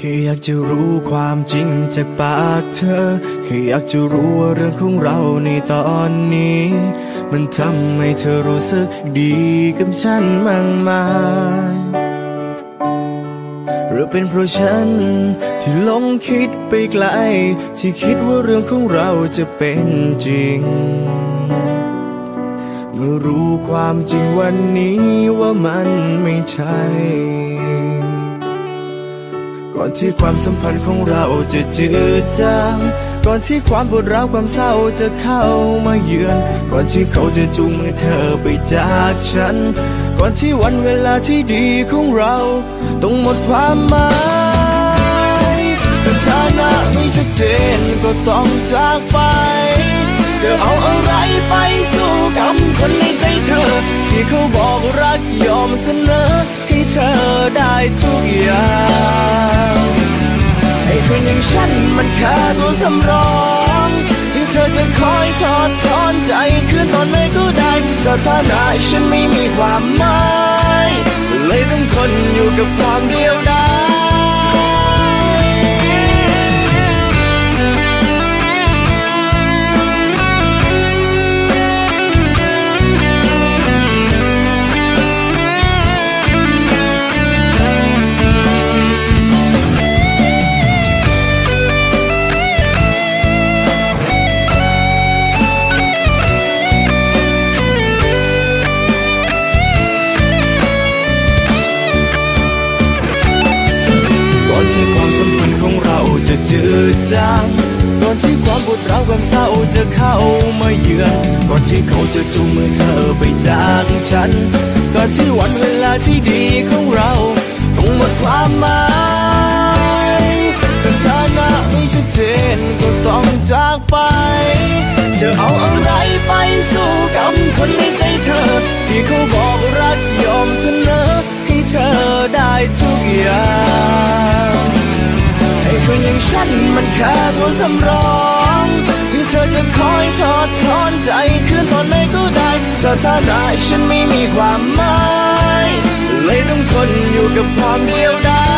แค่อยากจะรู้ความจริงจากปากเธอแค่อยากจะรู้ว่าเรื่องของเราในตอนนี้มันทำให้เธอรู้สึกดีกับฉันมากมายหรือเป็นเพราะฉันที่หลงคิดไปไกลที่คิดว่าเรื่องของเราจะเป็นจริงเมื่อรู้ความจริงวันนี้ว่ามันไม่ใช่ก่อนที่ความสัมพันธ์ของเราจะจืดจางก่อนที่ความปวดร้าวความเศร้าจะเข้ามาเยือนก่อนที่เขาจะจูงมือเธอไปจากฉันก่อนที่วันเวลาที่ดีของเราต้องหมดความหมายสถานะไม่ชัดเจนก็ต้องจากไปจะเอาอะไรไปสู้กับคนในใจเธอที่เขาบอกรักยอมเสนอให้เธอได้ทุกอย่างไอ้คนอย่างฉันมันแค่ตัวสำรองที่เธอจะคอยถอดถอนใจคืนตอนไหนก็ได้สถานะฉันไม่มีความหมายเลยต้องทนอยู่กับความเดียวดายจืดจางก่อนที่ความปวดร้าวความเศร้าจะเข้ามาเยือนก่อนที่เขาจะจูงมือเธอไปจากฉันก่อนที่วันเวลาที่ดีของเราต้องหมดความหมายสถานะไม่ชัดเจนก็ต้องจากไปจะเอาอะไรไปสู้กับคนในใจเธอที่เขาบอกรักยอมเสนอให้เธอได้ทุกอย่างคนอย่างฉันมันแค่ตัวสำรองที่เธอจะคอยถอดถอนใจคืนตอนไหนก็ได้สถานะฉันไม่มีความหมายเลยต้องทนอยู่กับความเดียวดา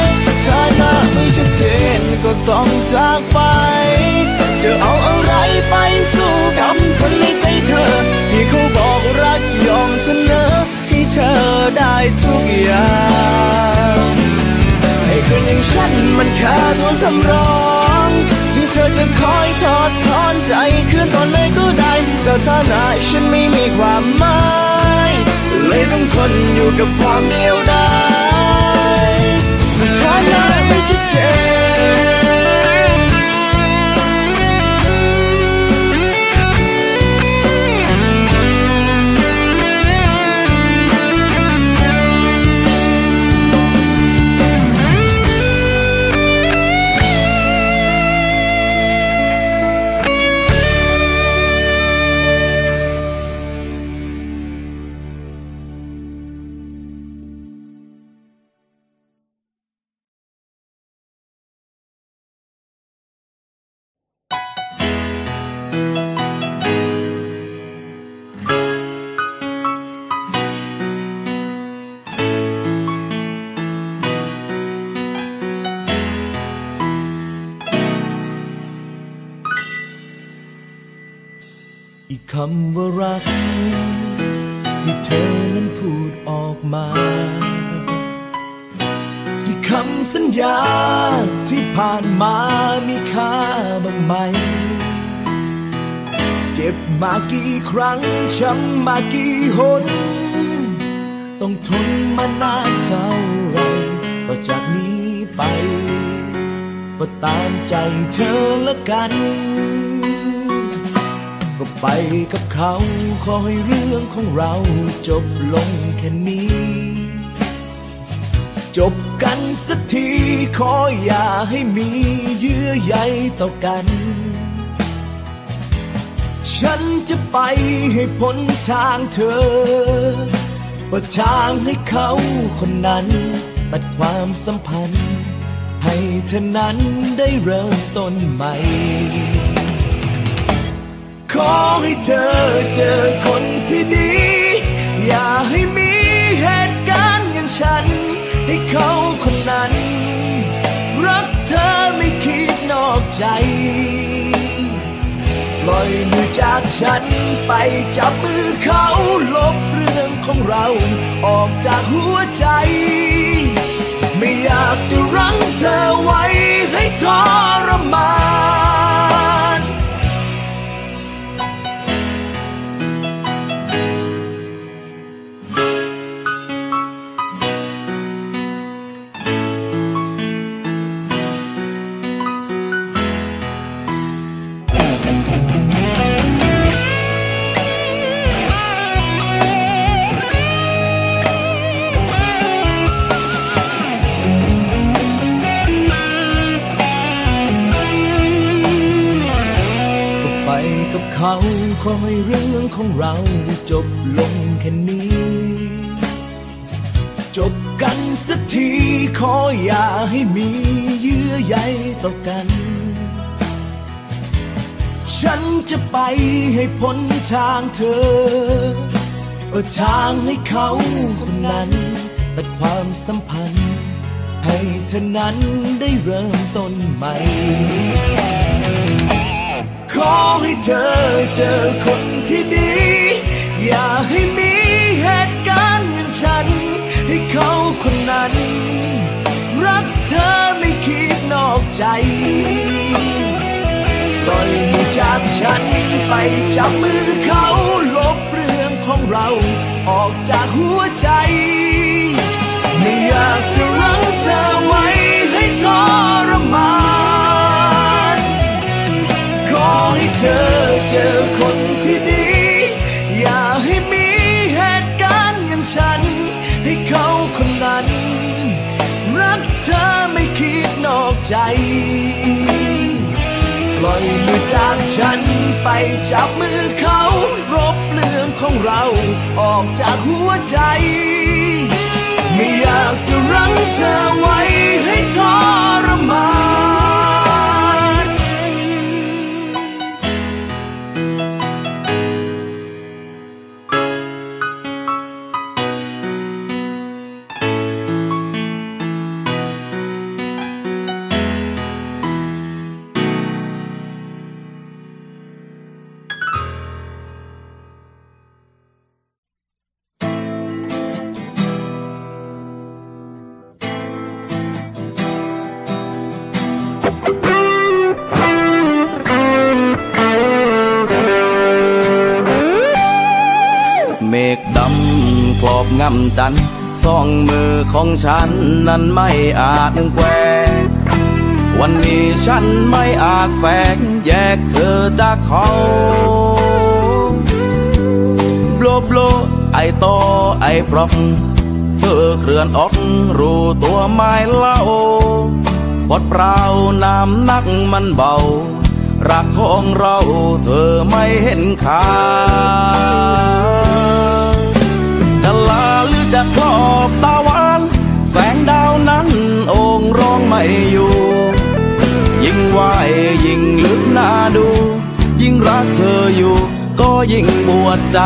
ยสถานะไม่ชัดเจนก็ต้องจากไปจะเอาอะไรไปสู้กับคนในใจเธอที่เขาบอกรักยอมเสนอให้เธอได้ทุกอย่างคนอย่างฉันมันแค่ตัวสำรองที่เธอจะคอยถอดถอนใจคืนตอนไหนก็ได้สถานะฉันไม่มีความหมายเลยต้องทนอยู่กับความเดียวดายสถานะไม่ชัดเจนคำว่ารักที่เธอนั้นพูดออกมากี่คำสัญญาที่ผ่านมามีค่าบ้างไหมเจ็บมากี่ครั้งช้ำมากี่หนต้องทนมานานเท่าไรต่อจากนี้ไปก็ตามใจเธอละกันก็ไปกับเขาขอให้เรื่องของเราจบลงแค่นี้จบกันสักทีขออย่าให้มีเยื่อใยต่อกันฉันจะไปให้พ้นทางเธอเปิดทางให้เขาคนนั้นตัดความสัมพันธ์ให้เธอนั้นได้เริ่มต้นใหม่ขอให้เธอเจอคนที่ดีอย่าให้มีเหตุการณ์อย่างฉันให้เขาคนนั้น ใจปล่อยมือจากฉันไปจับมือเขาลบเรื่องของเราออกจากหัวใจไม่อยากจะรั้งเธอไว้ให้ทรมานเขาขอให้เรื่องของเราจบลงแค่นี้จบกันสักทีขออย่าให้มีเยื่อใยต่อกันฉันจะไปให้พ้นทางเธอทางให้เขาคนนั้นตัดความสัมพันธ์ให้เธอนั้นได้เริ่มต้นใหม่ขอให้เธอเจอคนที่ดีอย่าให้มีเหตุการณ์อย่างฉันให้เขาคนนั้นรักเธอไม่คิดนอกใจปล่อยมือจากฉันไปจับมือเขาลบเรื่องของเราออกจากหัวใจไม่อยากจะรั้งเธอไว้ให้ทรมานขอให้เธอเจอคนที่ดีอย่าให้มีเหตุการณ์อย่างฉันให้เขาคนนั้นรักเธอไม่คิดนอกใจปล่อยมือจากฉันไปจับมือเขารบเรื่องของเราออกจากหัวใจไม่อยากจะรั้งเธอไว้ให้ทรมานงำจันสองมือของฉันนั้นไม่อาจแกว่งวันนี้ฉันไม่อาจแฝงแยกเธอจากเขาโบลโบลไอต่อไอพรอกเธอเคลื่อนออกรู้ตัวไม้เล่าบทเปล่าน้ำนักมันเบารักของเราเธอไม่เห็นค่าจะลาหรือจะครอบตะวันแสงดาวนั้นองค์ร้องไม่อยู่ยิ่งไหวยิ่งลึกหน้าดูยิ่งรักเธออยู่ก็ยิ่งปวดใจ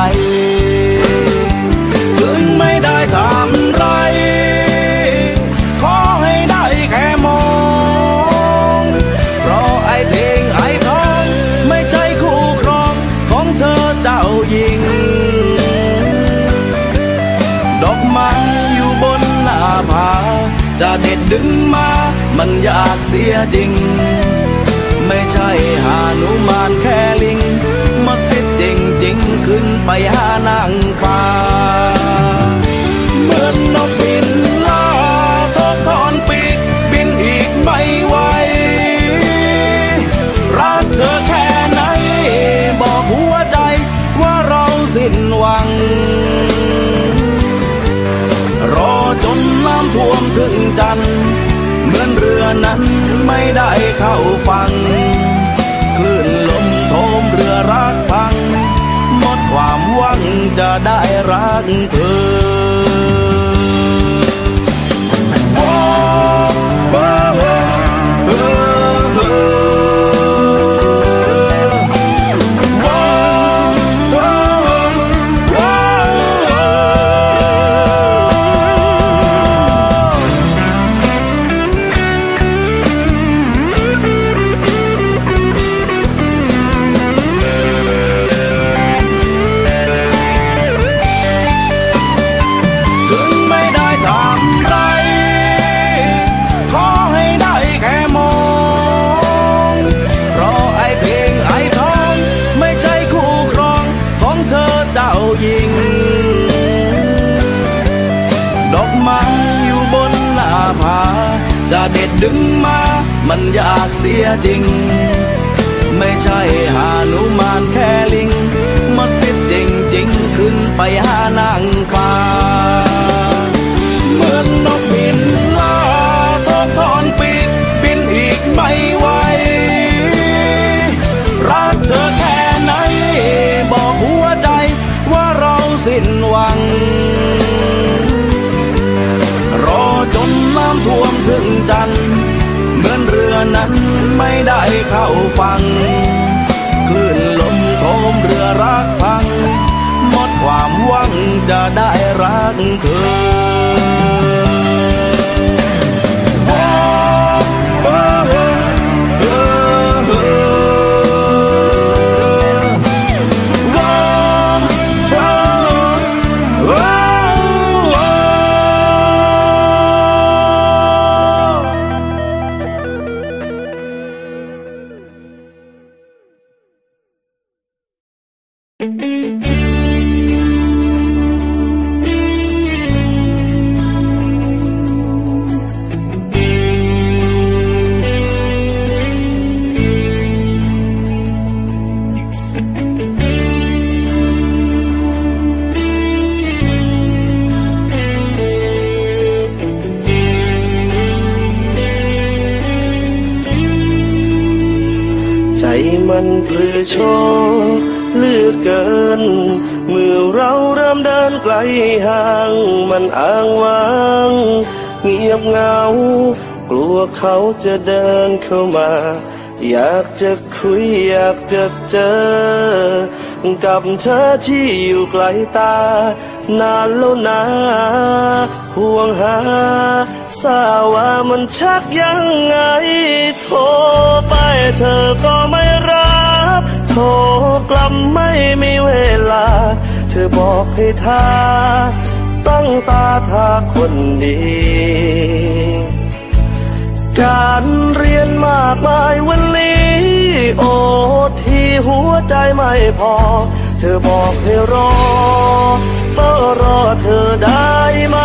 ถึงไม่ได้ทำไรขอให้ได้แค่มองเพราะไอ้เท่งไอ้ทองไม่ใช่คู่ครองของเธอเจ้าหญิงดอกไม้อยู่บนหน้าผาจะเด็ดดึงมามันอยากเสียจริงไม่ใช่หาหนุมานแค่ลิงมาสิจริงจริงขึ้นไปหานางฟ้าเหมือนนกบินลาทอดถอนปีกบินอีกไม่ไหวรักเธอแค่ไหนบอกหัวใจว่าเราสิ้นหวังรอจนน้ำท่วมถึงจันทร์เหมือนเรือนั้นไม่ได้เข้าฝั่งคลื่นลมโถมเรือรักพังหมดความหวังจะได้รักเธอ เด็ดดึงมามันอยากเสียจริงไม่ใช่หาหนุมานแค่ลิงมันฟิตจริงๆขึ้นไปหานางฟ้าเหมือนนกบินล่าทองทอนปีกบินอีกไม่ไหวรักเธอแค่ไหนบอกหัวใจว่าเราสิ้นหวังรอจนน้ำท่วมถึงจันทร์เหมือนเรือนั้นไม่ได้เข้าฝั่งคลื่นลมโถมเรือรักพังหมดความหวังจะได้รักเธอหรือโชว์เลือกเกินเมื่อเราเริ่มเดินไกลห่างมันอ้างว้างเงียบเหงากลัวเขาจะเดินเข้ามาอยากจะคุยอยากจะเจอกับเธอที่อยู่ไกลตานานแล้วนะห่วงหาสาว่ามันชักยังไงโทรไปเธอก็ไม่รับโทรกลับไม่มีเวลาเธอบอกให้ท่าตั้งตาท่าคนดีการเรียนมากมายวันนี้โอที่หัวใจไม่พอเธอบอกให้รอเฝ้ารอเธอได้ไหม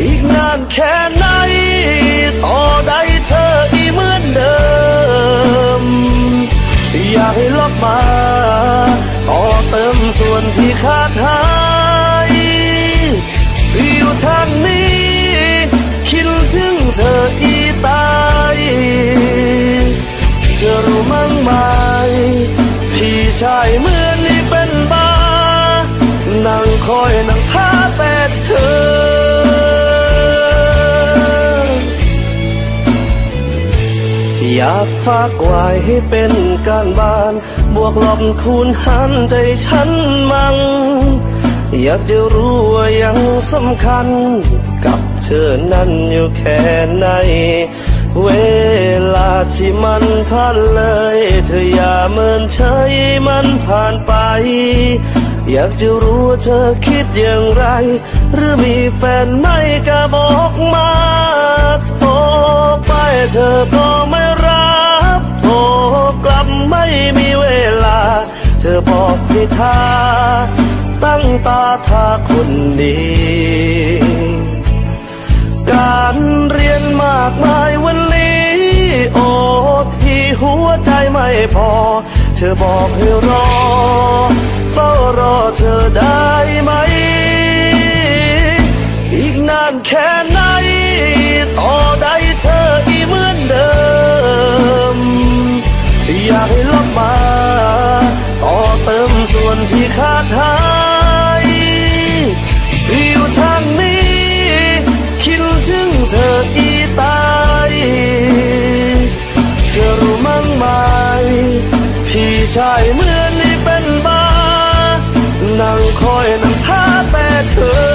อีกนานแค่ไหนต่อได้เธออีเหมือนเดิมอย่าให้ลบมาต่อเติมส่วนที่ขาดหายอยู่ทางนี้คิดถึงเธออีตายเธอรู้มั้งไหมพี่ชายเหมือนนี่เป็นบ้านั่งคอยนั่งพาแต่เธออยากฝากไว้ให้เป็นการบ้านบวกลบคูณหารใจฉันมั่งอยากจะรู้ว่ายังสำคัญกับเธอนั้นอยู่แค่ไหนเวลาที่มันผ่านเลยเธออย่าเมินเฉยมันผ่านไปอยากจะรู้ว่าเธอคิดอย่างไรหรือมีแฟนไหมก็บอกมาโทรไปเธอก็ไม่รับโทรกลับไม่มีเวลาเธอบอกให้ท่าตั้งตาท่าคนดีการเรียนมากมายวันนี้โอ้ที่หัวใจไม่พอเธอบอกให้รอเฝ้ารอเธอได้ไหมอีกนานแค่ไหนต่อได้เธออีเหมือนเดิมอยากให้ลบมาต่อเติมส่วนที่ขาดหายอยู่ทางนี้คิดถึงเธออีตายเธอรู้มั้งไหมพี่ชายเหมือนนี่เป็นบ้านั่งคอยนั่งท่าแต่เธอ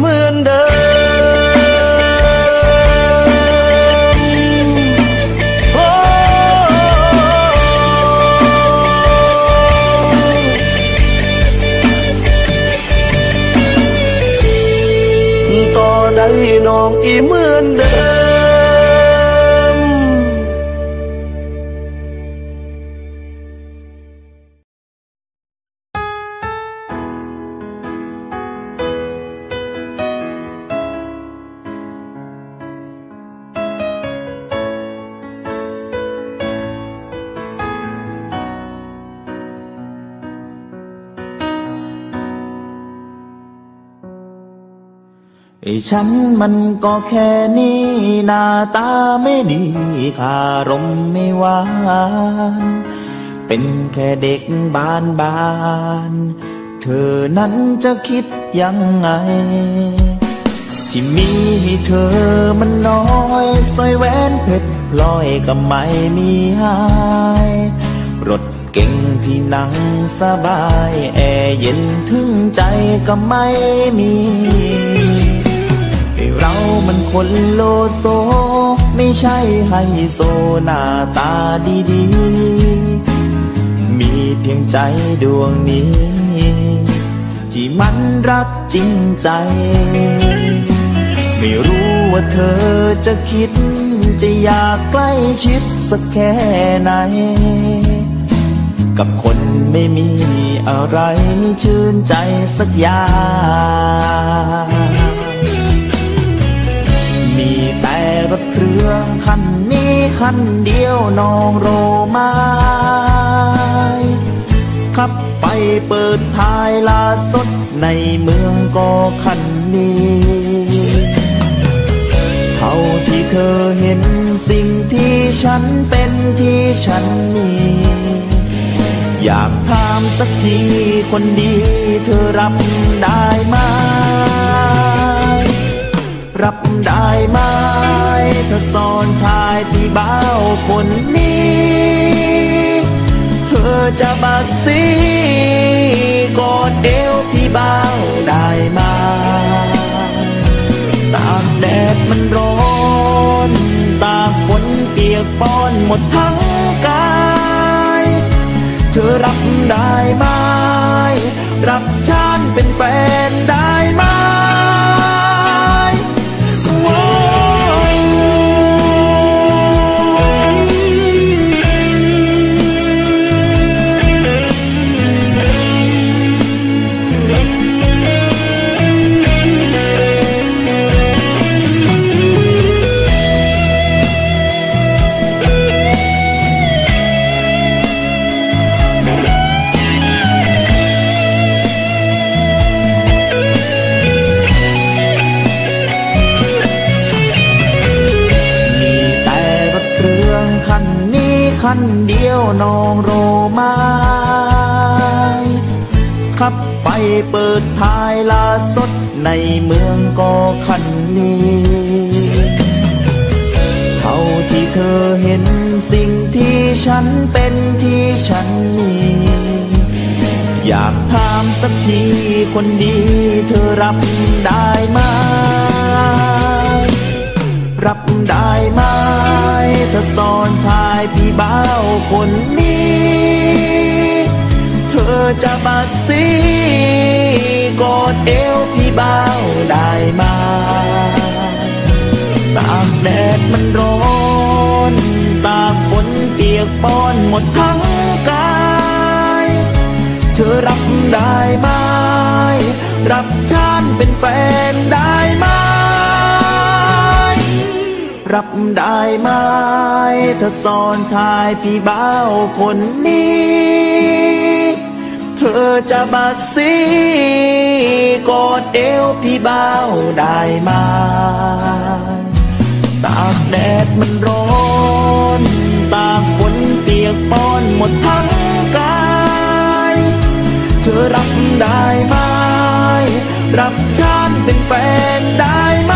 เหมือนเดิมโอ้ต่อได้น้องอีเหมือนเดิมฉันมันก็แค่นี้หน้าตาไม่ดีคารมไม่หวานเป็นแค่เด็กบ้านเธอนั้นจะคิดยังไงที่มีให้เธอมันน้อยสร้อยแหวนเพชรพลอยก็ไม่มีหายรถเก่งที่นั่งสบายแอร์เย็นถึงใจก็ไม่มีเรามันคนโลโซไม่ใช่ไฮโซหน้าตาดีๆมีเพียงใจดวงนี้ที่มันรักจริงใจไม่รู้ว่าเธอจะคิดจะอยากใกล้ชิดสักแค่ไหนกับคนไม่มีอะไรชื่นใจสักอย่างมีแต่รถเครื่องคันนี้คันเดียวนองโรมายขับไปเปิดท้ายลาสดในเมืองก็คันนี้เท่าที่เธอเห็นสิ่งที่ฉันเป็นที่ฉันมีอยากถามสักทีคนดีเธอรับได้ไหมรับได้ไหมถ้าซ้อนท้ายพี่บ่าวคนนี้เธอจะมาซีกอดเอวพี่บ่าวได้ไหมตากแดดมันร้อนตากฝนเปียกปอนหมดทั้งกายเธอรับได้ไหมรับฉันเป็นแฟนได้ไหมคันเดียวนองโรมายขับไปเปิดท้ายลาสดในเมืองก็คันนี้เท่าที่เธอเห็นสิ่งที่ฉันเป็นที่ฉันมีอยากถามสักทีคนดีเธอรับได้ไหมรับได้ไหมถ้าซ้อนท้ายพี่บ่าวคนนี้เธอจะมาซีกอดเอวพี่บ่าวได้ไหมตากแดดมันร้อนตากฝนเปียกปอนหมดทั้งกายเธอรับได้ไหมรับฉันเป็นแฟนได้ไหมรับได้ไหมถ้าซ้อนท้ายพี่บ่าวคนนี้เธอจะมาซีกอดเอวพี่บ่าวได้ไหมตากแดดมันร้อนตากฝนเปียกปอนหมดทั้งกายเธอรับได้ไหมรับฉันเป็นแฟนได้ไหม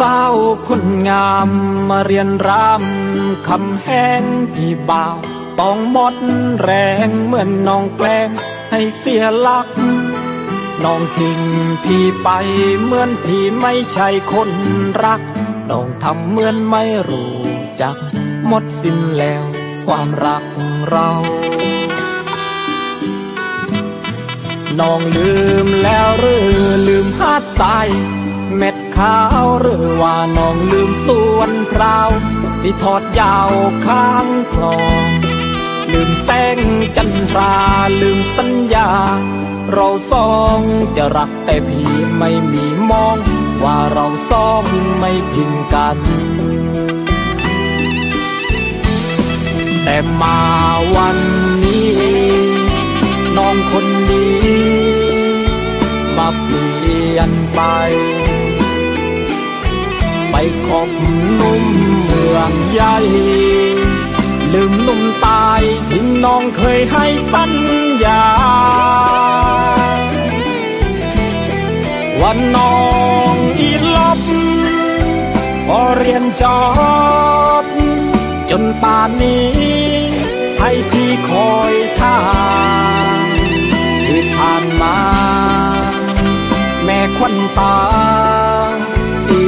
สาวคนงามมาเรียนรำคำแห้งพี่บ่าวต้องหมดแรงเหมือนน้องแกล้งให้เสียหลักน้องทิ้งพี่ไปเหมือนพี่ไม่ใช่คนรักน้องทำเหมือนไม่รู้จักหมดสิ้นแล้วความรักเราน้องลืมแล้วหรือลืมหาดทรายเม็ดขาวหรือว่าน้องลืมสวนพราวที่ทอดยาวข้างคลองลืมแสงจันทราลืมสัญญาเราสองจะรักแต่พี่ไม่มีมองว่าเราสองไม่พิงกันแต่มาวันนี้น้องคนดีมาเปลี่ยนไปขอบนุ่มเมืองใหญ่ลืมนุ่มตายที่น้องเคยให้สัญญาวันน้องอีลบพอเรียนจบจนป่านนี้ให้พี่คอยท่าที่ผ่านมาแม่ควันตาที่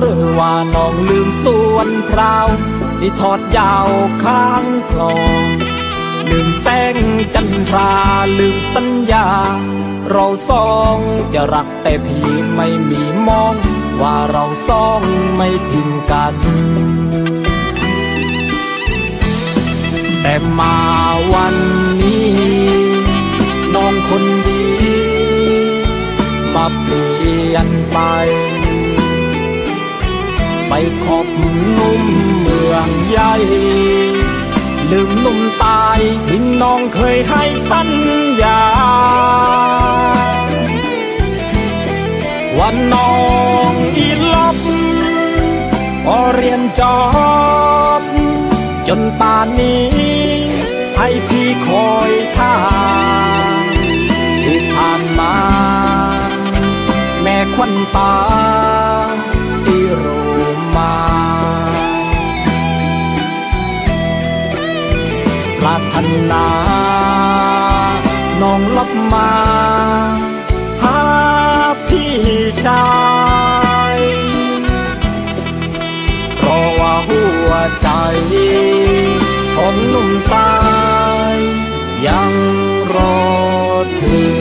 หรือว่าน้องลืมสวนพราวที่ทอดยาวข้างคลองลืมแสงจันทราลืมสัญญาเราสองจะรักแต่พี่ไม่มีมองว่าเราสองไม่ทิ้งกันแต่มาวันนี้น้องคนดีมาเปลี่ยนไปขอบนุ่มเมืองใหญ่ลืมนุ่มตายที่น้องเคยให้สัญญาวันน้องอีลบพอเรียนจบจนป่านนี้ให้พี่คอยท่าที่ผ่านมาแม่ควันตาที่โรมาปรารถนาน้องลบมาหาพี่ชายเพราะว่าหัวใจของหนุ่มตายยังรอเธอ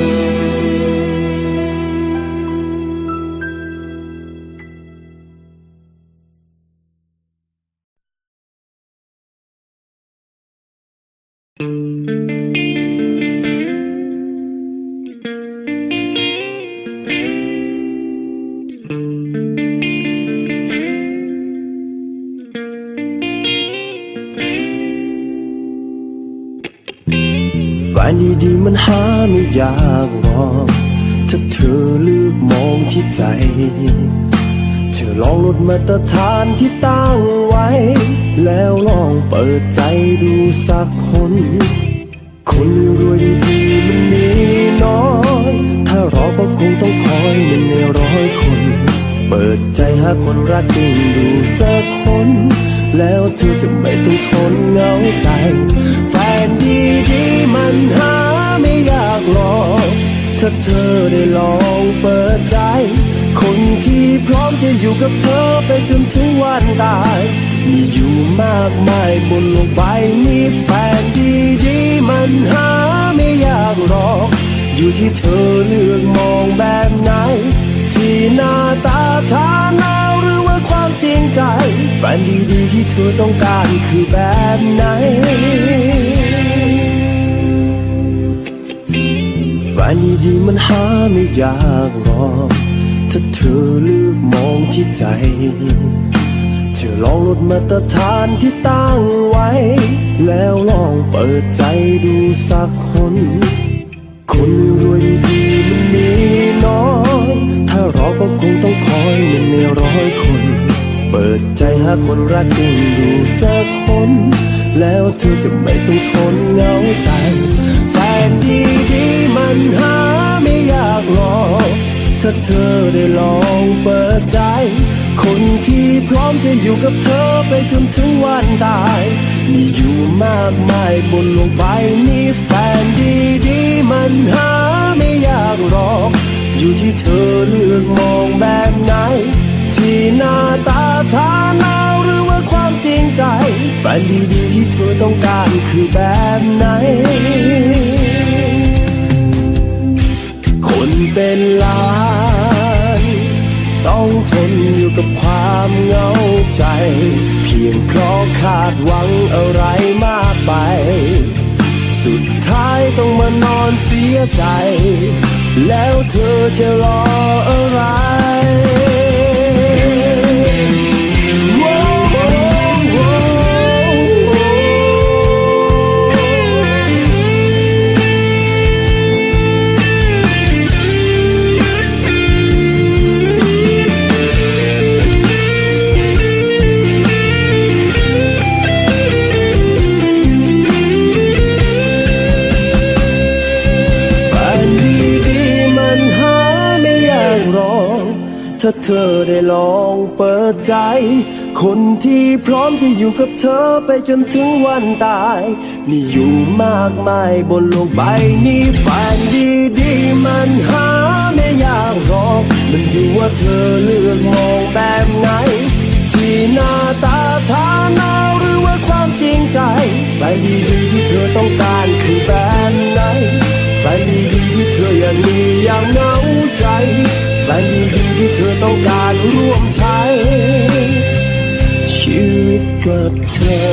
ฝ่ายดีๆมันหาไม่ยากหรอกถ้าเธอเลือกมองที่ใจเธอลองลดมาตรฐานที่ตั้งไว้แล้วลองเปิดใจดูสักคนรวยดีๆมันมีน้อยถ้ารอก็คงต้องคอย1 ใน 100 คนเปิดใจหาคนรักจริงดูสักคนแล้วเธอจะไม่ต้องทนเหงาใจแฟนดีๆมันหาไม่ยากหรอกถ้าเธอได้ลองเปิดใจคนที่พร้อมจะอยู่กับเธอไปจนถึงวันตายมีอยู่มากมายบนโลกใบนี้แฟนดีๆมันหาไม่ยากหรอกอยู่ที่เธอเลือกมองแบบไหนที่หน้าตาฐานะหรือว่าความจริงใจ ฝันดีๆที่เธอต้องการคือแบบไหนฝันดีๆมันหาไม่ยากหรอกถ้าเธอเลือกมองที่ใจเธอลองลดมาตรฐานที่ตั้งไว้แล้วลองเปิดใจดูสักคนคนรวยดีๆมันมีน้อยถ้ารอก็คงต้องคอย1 ใน 100 คนเปิดใจหาคนรักจริงดูสักคนแล้วเธอจะไม่ต้องทนเหงาใจแฟนดีๆมันหาไม่ยากหรอกถ้าเธอได้ลองเปิดใจคนที่พร้อมจะอยู่กับเธอไปจนถึงวันตายมีอยู่มากมายบนโลกใบนี้แฟนดีๆมันหาไม่ยากหรอกอยู่ที่เธอเลือกมองแบบไหนที่หน้าตาฐานะหรือว่าความจริงใจแฟนดีๆที่เธอต้องการคือแบบไหนคนเป็นล้านต้องทนอยู่กับความเหงาใจเพียงเพราะคาดหวังอะไรมากไปสุดท้ายต้องมานอนเสียใจแล้วเธอจะรออะไรถ้าเธอได้ลองเปิดใจคนที่พร้อมจะอยู่กับเธอไปจนถึงวันตายมีอยู่มากมายบนโลกใบนี้ฝันดีๆมันหาไม่ยากหรอกมันอยู่ว่าเธอเลือกมองแบบไหนที่หน้าตาฐานะหรือว่าความจริงใจฝันดีๆที่เธอต้องการคือแบบไหนฝันดีๆที่เธออยากมีอย่างเหงาใจฝันดีๆที่เธอต้องการร่วมใช้ชีวิตกับเธอ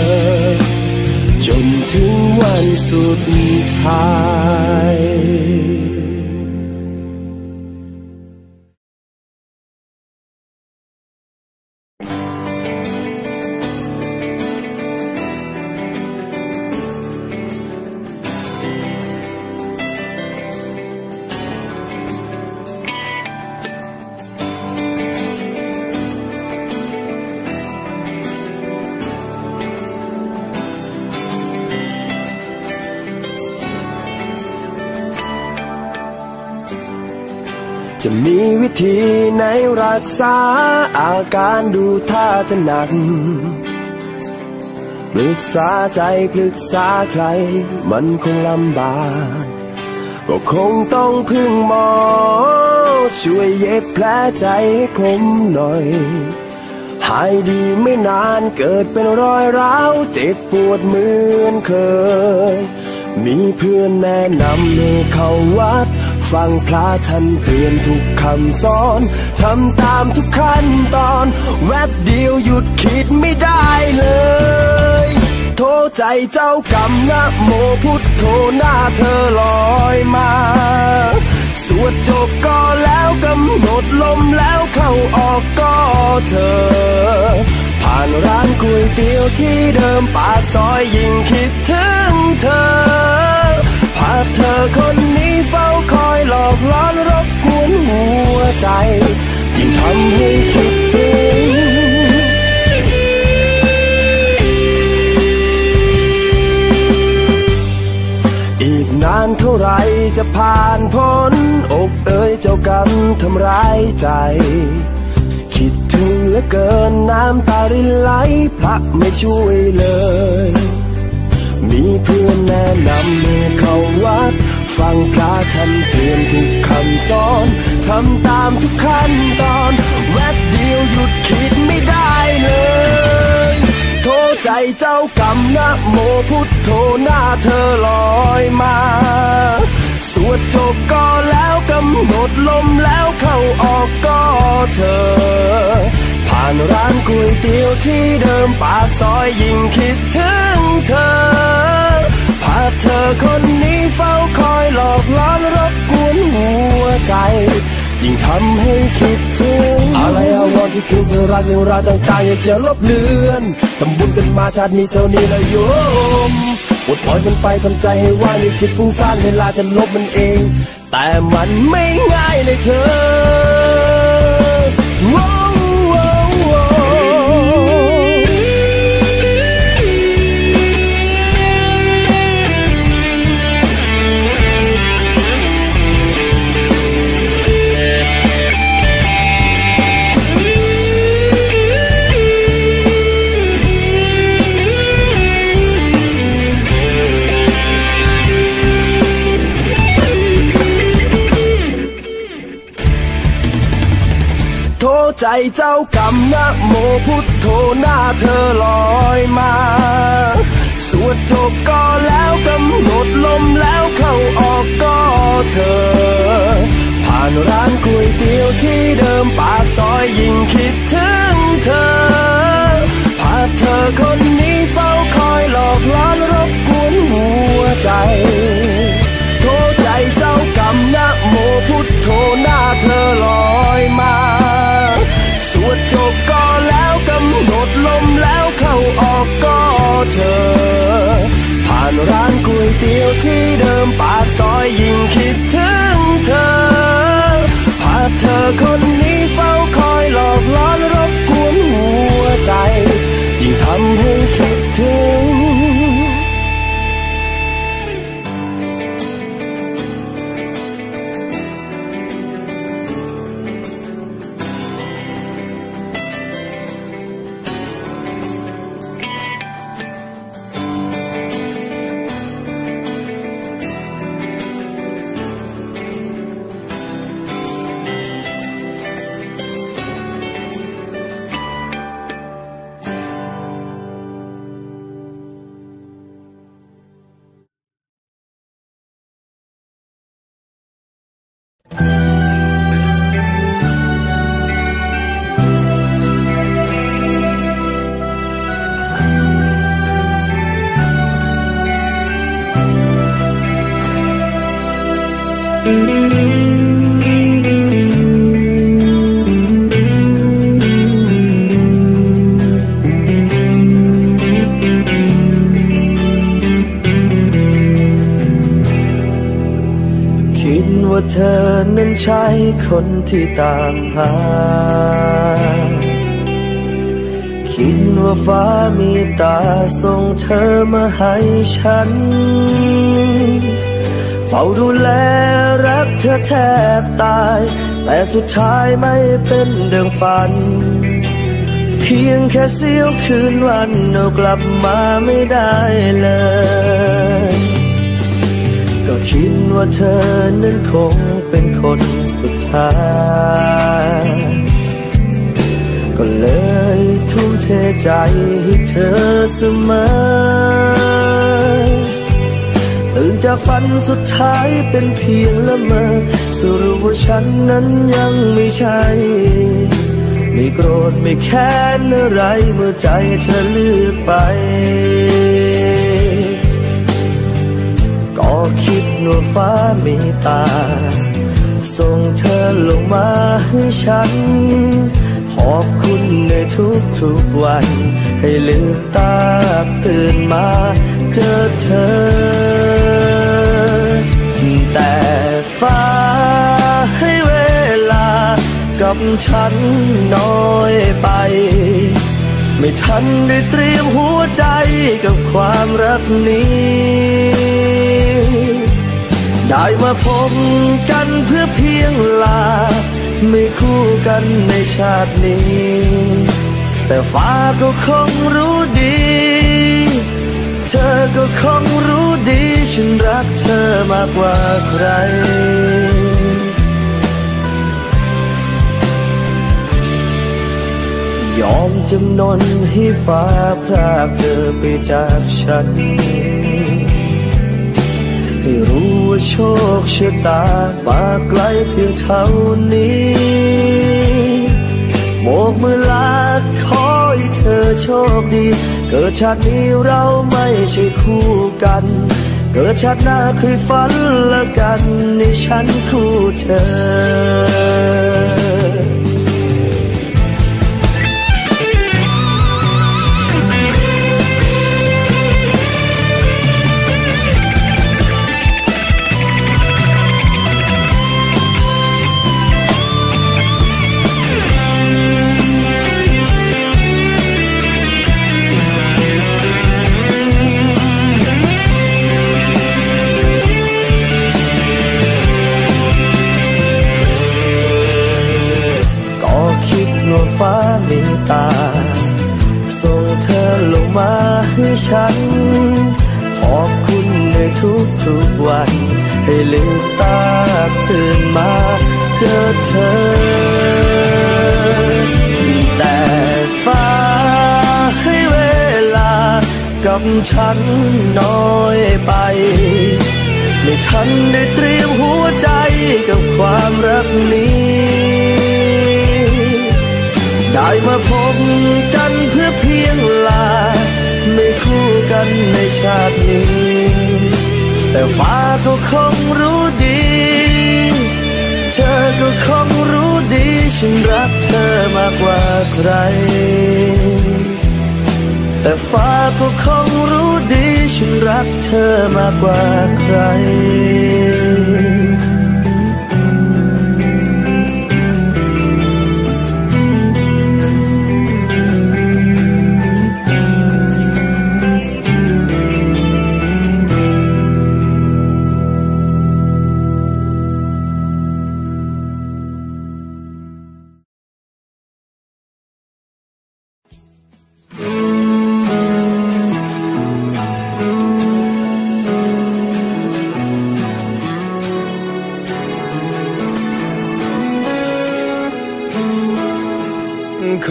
จนถึงวันสุดท้ายจะมีวิธีไหนรักษาอาการดูท่าจะหนักปรึกษาใจปรึกษาใครมันคงลำบากก็คงต้องพึ่งหมอช่วยเย็บแผลใจผมหน่อยหายดีไม่นานเกิดเป็นรอยร้าวเจ็บปวดเหมือนเคยมีเพื่อนแนะนำให้เข้าวัดฟังพระท่านเตือนทุกคำสอนทำตามทุกขั้นตอนแวบเดียวหยุดคิดไม่ได้เลยโทษใจเจ้ากรรมนะโมพุทโธหน้าเธอลอยมาสวดจบก็แล้วกำหนดลมแล้วเข้าออกก็เธอผ่านร้านก๋วยเตี๋ยวที่เดิมปากซอยยิ่งคิดถึงเธอภาพเธอคนนี้เฝ้าคอยหลอกล่อรบกวนหัวใจยิ่งทำให้คิดถึงอีกนานเท่าไรจะผ่านพ้นอกเอ๋ยเจ้ากรรมทำร้ายใจคิดถึงเหลือเกินน้ำตารินไหลพระไม่ช่วยเลยมีเพื่อนแนะนำให้เข้าวัดฟังพระท่านเตือนทุกคำสอนทำตามทุกขั้นตอนแวบเดียวหยุดคิดไม่ได้เลยโทษใจเจ้ากรรมนะโมพุทโธหน้าเธอลอยมาสวดจบก็แล้วกำหนดลมแล้วเข้าออกก็เธอผ่าน านร้านก๋วยเตี๋ยวที่เดิมปากซอยยิ่งคิดถึงเธอภาพเธอคนนี้เฝ้าคอยหลอกล้อนรบกวนหัวใจยิ่งทำให้คิดถึงอะไรอาวรณ์ที่ถึงเพื่อรักเรื่องราวต่างๆอย่าจะลบเลือนทำบุญกันมาชาตินี้เท่านี้แล้วโยมอดปล่อยมันไปทำใจให้ว่างในคิดฟุ้งซ่านเวลาจะลบมันเองแต่มันไม่ง่ายเลยเธอใจเจ้ากรรมนะโมพุทโธหน้าเธอลอยมาสวดจบก็แล้วกำหนดลมแล้วเข้าออกก็เธอผ่านร้านก๋วยเตี๋ยวที่เดิมปากซอยยิ่งคิดถึงเธอภาพเธอคนนี้เฝ้าคอยหลอกล้อนรบกวนหัวใจโทษใจเจ้ากรรมนะโมพุทโธหน้าเธอลอยมาสวดจบก็แล้วกำหนดลมแล้วเข้าออกก็เธอผ่านร้านก๋วยเตี๋ยวที่เดิมปากซอยยิ่งคิดถึงเธอภาพเธอคนนี้เฝ้าคอยหลอกล้อนรบกวนหัวใจยิ่งทำให้คิดถึงเธอนั้นใช่คนที่ตามหาคิดว่าฟ้ามีตาส่งเธอมาให้ฉันเฝ้าดูแลรักเธอแทบตายแต่สุดท้ายไม่เป็นดังฝันเพียงแค่เสี้ยวคืนวันเรากลับมาไม่ได้เลยก็คิดว่าเธอนั้นคงเป็นคนสุดท้ายก็เลยทุ่มเทใจให้เธอเสมอตื่นจากฝันสุดท้ายเป็นเพียงละเมอสรุปว่าฉันนั้นยังไม่ใช่ไม่โกรธไม่แค้นอะไรเมื่อใจเธอเลือกไปก็คิดว่าฟ้ามีตาส่งเธอลงมาให้ฉันขอบคุณในทุกวันให้ลืมตาตื่นมาเจอเธอแต่ฟ้าให้เวลากับฉันน้อยไปไม่ทันได้เตรียมหัวใจกับความรักนี้ได้มาพบกันเพื่อเพียงลาไม่คู่กันในชาตินี้แต่ฟ้าก็คงรู้ดีเธอก็คงรู้ดีฉันรักเธอมากกว่าใครยอมจำนนให้ฟ้าพรากเธอไปจากฉันให้รู้ว่าโชคชะตามาไกลเพียงเท่านี้โบกมือลา กขอให้เธอโชคดีเกิดชาตินี้เราไม่ใช่คู่กันเกิดชาติหน้าเคยฝันแล้วกันในฉันคู่เธอฟ้าเมตตาส่งเธอลงมาให้ฉันขอบคุณในทุกวันให้ลืมตาตื่นมาเจอเธอแต่ฟ้าให้เวลากับฉันน้อยไปไม่ทันได้เตรียมหัวใจกับความรักนี้ได้มาพบกันเพื่อเพียงลาไม่คู่กันในชาตินี้แต่ฟ้าก็คงรู้ดีเธอก็คงรู้ดีฉันรักเธอมากกว่าใครแต่ฟ้าก็คงรู้ดีฉันรักเธอมากกว่าใคร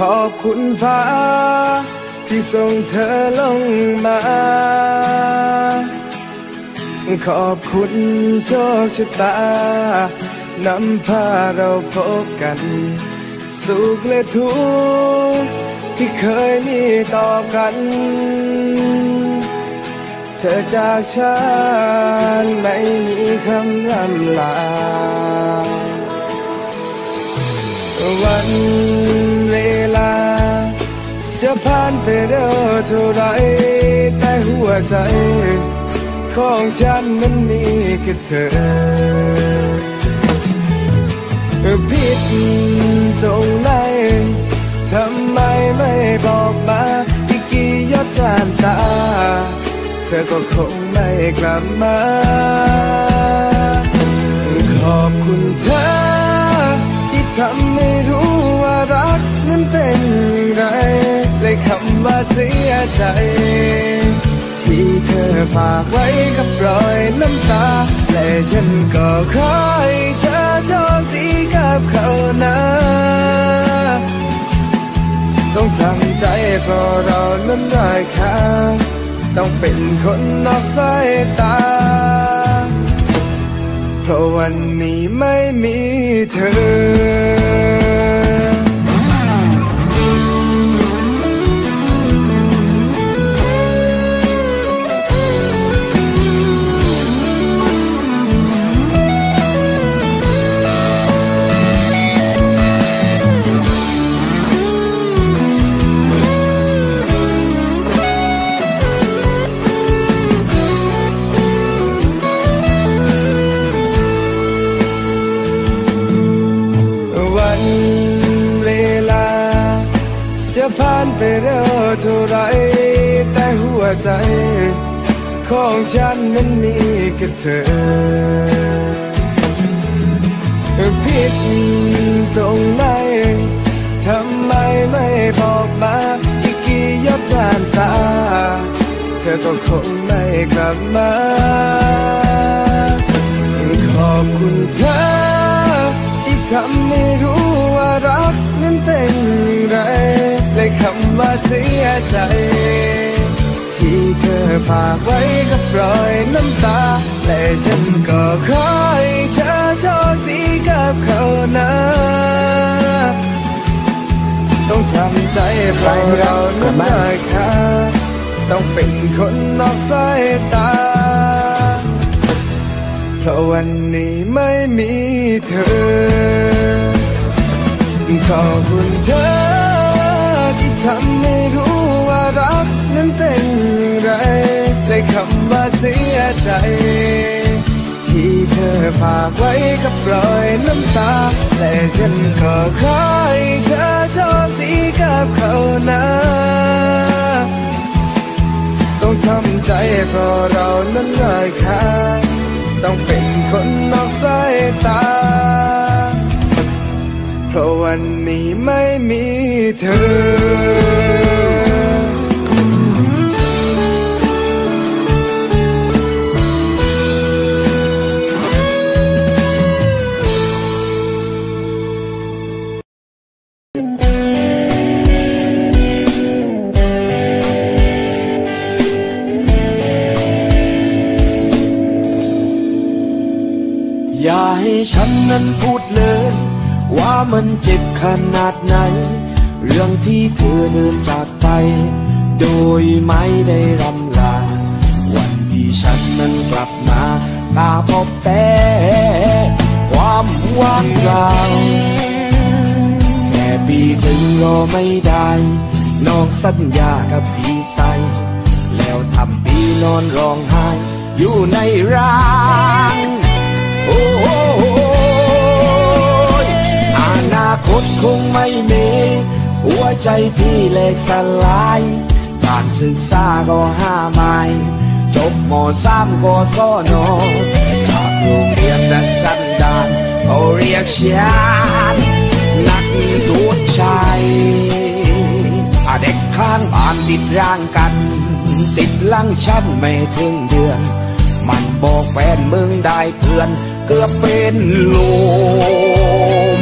ขอบคุณฟ้าที่ส่งเธอลงมาขอบคุณโชคชะตานำพาเราพบกันสุขและทุกข์ที่เคยมีต่อกันเธอจากฉันไม่มีคำร่ำลาวันเวลาจะผ่านไปเร็วเท่าไรแต่หัวใจของฉันนั้นมีแค่เธอผิดตรงไหนทำไมไม่บอกมาอีกกี่ยอดการตาเธอก็คงไม่กลับมาขอบคุณเธอทำไม่รู้ว่ารักนั้นเป็นไรเลยคำว่าเสียใจที่เธอฝากไว้กับรอยน้ำตาและฉันก็ขอให้เธอโชคดีกับเขานะต้องทำใจเพราะเรานั้นได้ค่าต้องเป็นคนนอกสายตาเพราะวันนี้ไม่มีเธอผ่านไปเร็วเท่าไรแต่หัวใจของฉันนั้นมีแค่เธอผิดตรงไหนทำไมไม่บอกมาอีกกี่ยอดผ่านตาเธอก็คงไม่กลับมาขอบคุณเธอที่ทำให้รู้ว่ารักนั้นเป็นไรเลยคำว่าเสียใจที่เธอฝากไว้กับรอยน้ำตาและฉันก็ขอให้เธอโชคดีกับเขานะต้องท ามใจเพราะเรานั้นราคาต้องเป็นคนนอกสายตาเพราะวันนี้ไม่มีเธอขอบคุณเธอที่ทำให้รู้ว่ารักนั้นเป็นอย่างไรและคำว่าเสียใจที่เธอฝากไว้กับรอยน้ำตาและฉันก็ขอให้เธอโชคดีกับเขานะต้องทำใจเพราะเรานั้นไร้ค่าต้องเป็นคนนอกสายตาเพราะวันนี้ไม่มีเธอฉันนั้นพูดเลยว่ามันเจ็บขนาดไหนเรื่องที่เธอเดินจากไปโดยไม่ได้รำลาวันที่ฉันนั้นกลับมาตาพบแต่ความว่างเปล่าแต่ปีถึงรอไม่ได้น้องสัญญากับพี่ใสแล้วทำพี่นอนร้องไห้อยู่ในร้างโอ้โหอนาคตคงไม่มีหัวใจพี่เล็กสลายการศึกษาก็5 ไม้จบม.3 ก็สน.จากโรงเรียนดัดสันดานเขาเรียกฉันนักดูดชายเด็กข้างบ้านติดร่างกันติดลังฉันไม่ถึงเดือนมันบอกแฟนมึงได้เพื่อนเกือบเป็นลม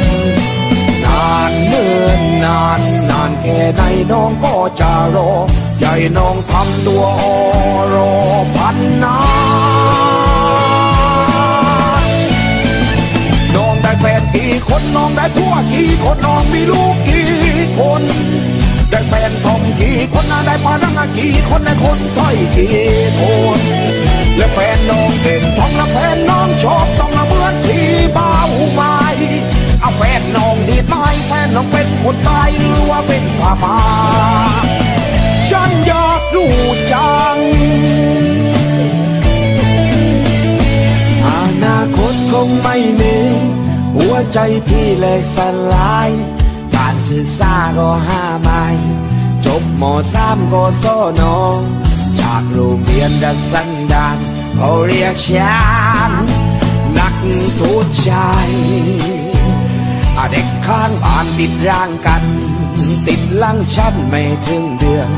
นานเนิ่นนานนานแค่ไหนน้องก็จะรอใหญ่น้องทำตัวอรอพันนานน้องได้แฟนกี่คนน้องได้ผัวกี่คนน้องมีลูกกี่คนได้แฟนทอมกี่คนน่ะได้พารังกี่คนได้คนต้อยกี่คนและแฟนน้องเด่นทองและแฟนน้องชอบต้องละเมิดที่บ้าหูไม้เอาแฟนน้องดีตายแฟนน้องเป็นคนตายหรือว่าเป็นผ้าป่าฉันอยากรู้จังอนาคตคงไม่มีหัวใจพี่เลยสลายการศึกษาก็5 ไม้จบม.3 ก็สน.จากโรงเรียนดัดสันดานเขาเรียกฉันนักทุจชายเด็กข้างบ้านติดร่างกันติดลังฉันไม่ถึงเดือน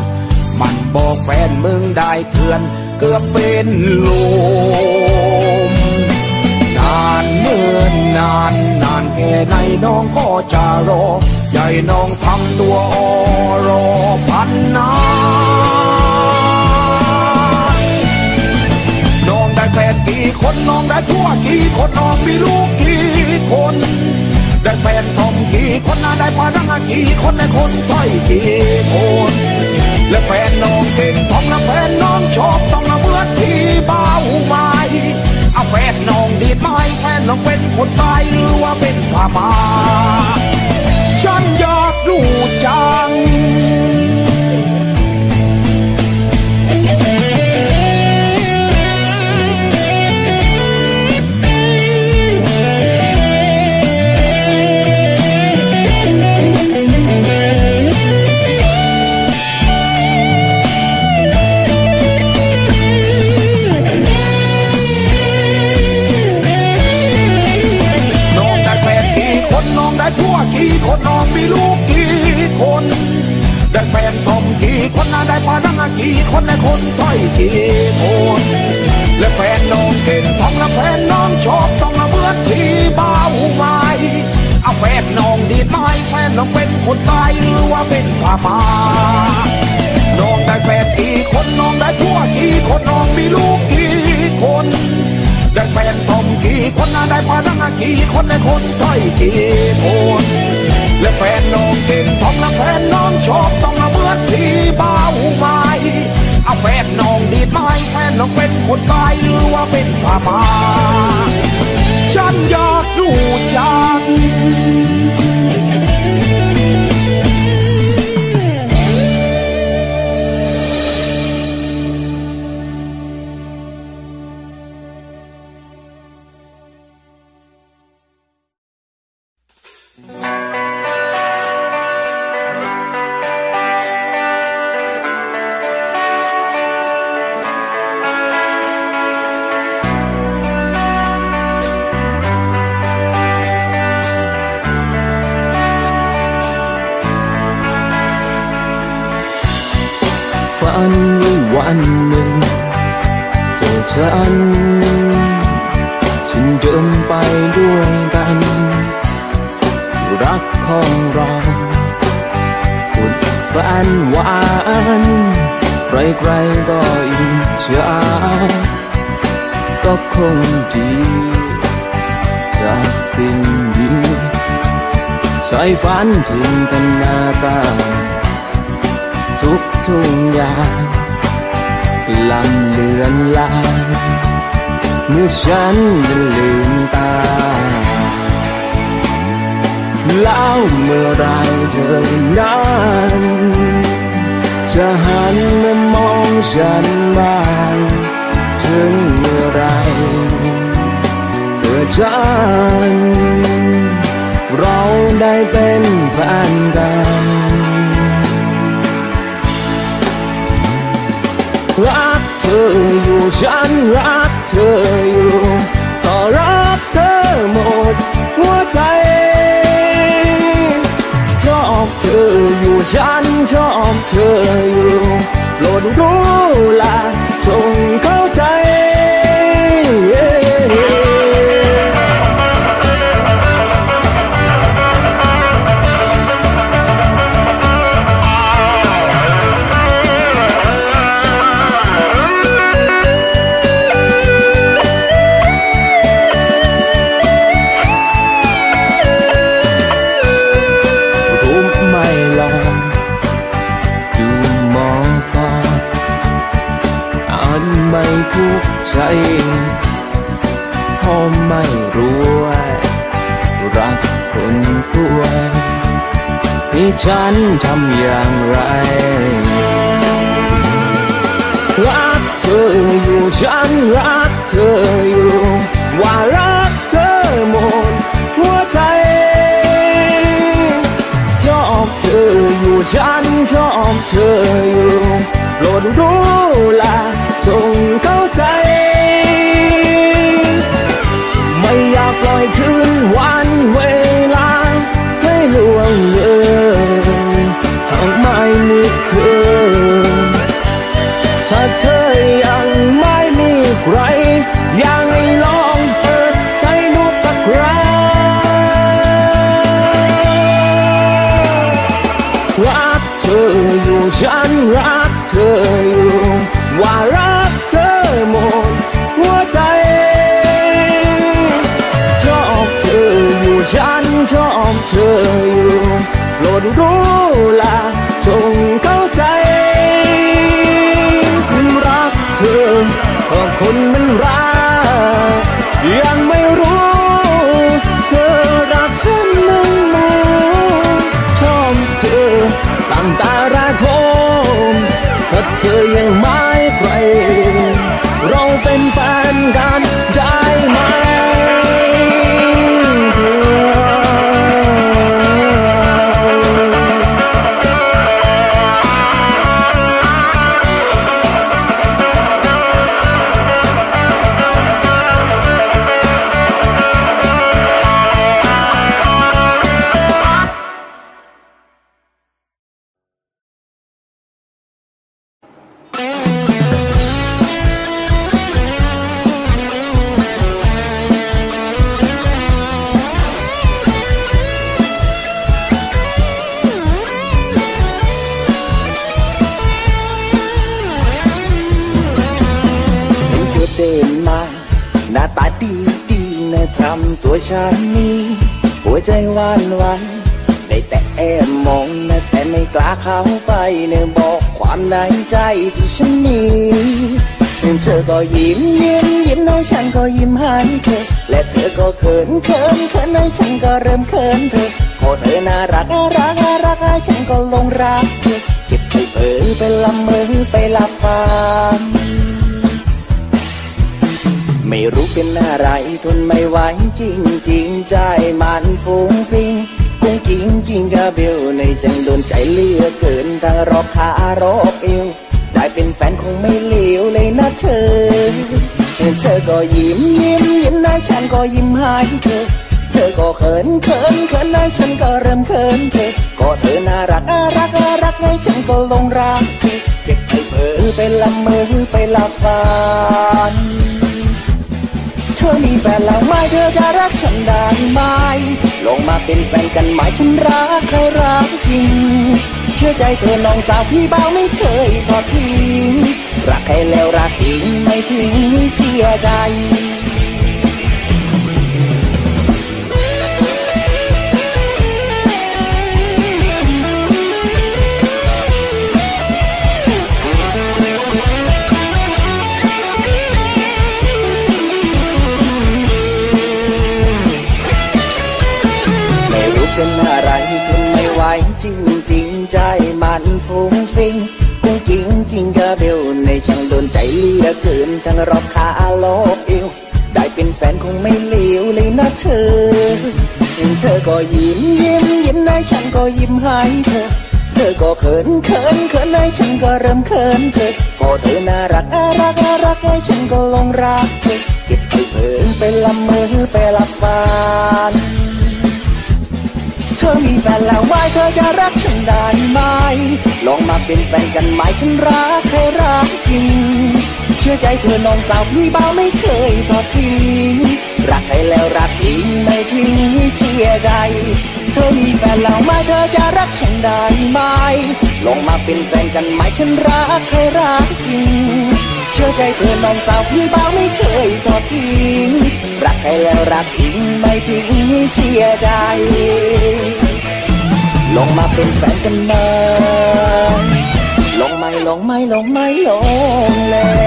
มันบอกแฟนมึงได้เพื่อนเกือบเป็นลมนานเนิ่นนานนานแค่ไหนน้องก็จะรอใหญ่น้องทำตัวอรอพันนานน้องได้แฟนกี่คนน้องได้ผัวกี่คนน้องมีลูกกี่คนได้แฟนทอมกี่คนน่ะได้พารังกี่คนได้คนต้อยกี่คนและแฟนน้องเด่นทอมและแฟนน้องชอบต้องละเมิดที่บ้าหูไม้เอาแฟนน้องดีดไม้แฟนน้องเป็นคนตายหรือว่าเป็นผ้าป่าฉันอยากรู้จังกี่คนน้องมีลูกกี่คนได้แฟนทอมกี่คนน่ะได้พารังกี่คนได้คนต้อยกี่คนและแฟนน้องเด่นทองและแฟนน้องชอบต้องละเมิดที่บ้าหูไม้เอาแฟนน้องดีตายแฟนน้องเป็นคนตายหรือว่าเป็นผ้าป่าน้องได้แฟนกี่คนน้องได้ผัวกี่คนน้องมีลูกกี่คนได้แฟนทอมกี่คนน่ะได้พารังกี่คนได้คนต้อยกี่คน และแฟนน้องเก่งต้องละแฟนน้องชอบต้องละเบื่อที่เบาไม้เอาแฟนน้องดีไหมแฟนน้องเป็นคนตายหรือว่าเป็นผ้าป่าฉันอยากดูจังวันหนึ่งเจอฉันฉันเดินไปด้วยกันรักของเราสุดแสนหวานใครๆก็อิจฉาก็คงดีจากสิ่งดีใช้ฝันจินตนาการทุกๆอย่างลำเลือนลายเมื่อฉันลืมตาแล้วเมื่อไรเธอนั้นจะหันมามองฉันบ้างถึงเมื่อไรเธอฉันเราได้เป็นแฟนกันรักเธออยู่ฉันรักเธออยู่ต่อรักเธอหมดหัวใจชอบเธออยู่ฉันชอบเธออยู่โปรดรู้ละจงเข้าใจทุกใจพ่อไม่รู้รักคนสวยที่ฉันทำอย่างไรรักเธออยู่ฉันรักเธออยู่ว่ารักเธอหมดหัวใจชอบเธออยู่ฉันชอบเธออยู่โปรดรู้ละจงเข้าใจไม่อยากปล่อยคืนวันเวลาให้ล่วงเลยหากไม่มีเธอถ้าเธอยังไม่มีใครยังให้ลองเปิดใจดูสักครั้งรักเธออยู่ฉันรักเธออยู่ว่ารักเธอหมดหัวใจชอบเธออยู่ฉันชอบเธออยู่โปรดรู้ละจงเข้าใจรักเธอก็คนมันรักยังไม่รู้เธอรักฉันมั้งชอบเธอตั้งแต่แรกพบถ้าเธอยังไม่ไปเราเป็นแฟนกันได้ไหมเธอทำตัวฉันนี้หัวใจหวั่นไหวใน ได้แต่แอบมองนะแต่ไม่กล้าเข้าไปเนี่ยบอกความในใจที่ฉันมีเธอก็ยิ้มยิ้มยิ้มน้อยฉันก็ยิ้มให้เธอและเธอก็เขินเขินเขินน้อยฉันก็เริ่มเขินเธอพอเธอน่ารักน่ารักน่ารักฉันก็หลงรักเธอเก็บไปเผลอไปละเมอไปละฝันไม่รู้เป็นอะไรทนไม่ไหวจริงจริงใจมันฟุ้งฟิ้งกุ้งกิ้งจริงกะเบลในฉันโดนใจเลือกเกินทั้งรอบขารอบเอวได้เป็นแฟนคงไม่เลวเลยนะเธอเธอก็ยิ้มยิ้มยิ้มน้อยฉันก็ยิ้มให้เธอเธอก็เขินเขินเขินน้อยฉันก็เริ่มเขินเธอก็เธอน่ารักน่ารักน่ารักน้อยฉันก็หลงรักเธอเก็บไปเผลอไปละเมอไปละฝันเธอมีแฟนแล้วไหมเธอจะรักฉันได้ไหมลงมาเป็นแฟนกันไหมฉันรักเขารักจริงเชื่อใจเธอน้องสาวพี่บ่าวไม่เคยทอดทิ้งรักใครแล้วรักจริงไม่ทิ้งให้เสียใจเป็นอะไรทนไม่ไหวจริงจริงใจมันฟุ้งฟิ้งกุ้งกิ้งจริงกะเบลในช่างโดนใจเหลือเกินทั้งรอบขาลอบเอวได้เป็นแฟนคงไม่เลวเลยนะเธอเธอก็ยิ้มยิ้มยิ้มน้อยฉันก็ยิ้มให้เธอเธอก็เขินเขินเขินน้อยฉันก็เริ่มเขินเธอก็เธอน่ารักน่ารักน่ารักน้อยฉันก็หลงรักเธอเก็บไปเผลอไปละเมอไปละฝันเธอมีแฟนแล้วไหมเธอจะรักฉันได้ไหมลองมาเป็นแฟนกันไหมฉันรักเธอรักจริงเชื่อใจเธอน้องสาวพี่บ่าวไม่เคยทอดทิ้งรักใครแล้วรักจริงไม่ทิ้งให้เสียใจเธอมีแฟนแล้วไหมเธอจะรักฉันได้ไหมลองมาเป็นแฟนกันไหมฉันรักเธอรักจริงเชื่อใจเธอน้องสาวพี่บ่าวไม่เคยทอดทิ้งรักใครแล้วรักจริงไม่ทิ้งให้เสียใจลงมาเป็นแฟนกันไหมลงไม่ลงไม่ลงไม่ลงเลย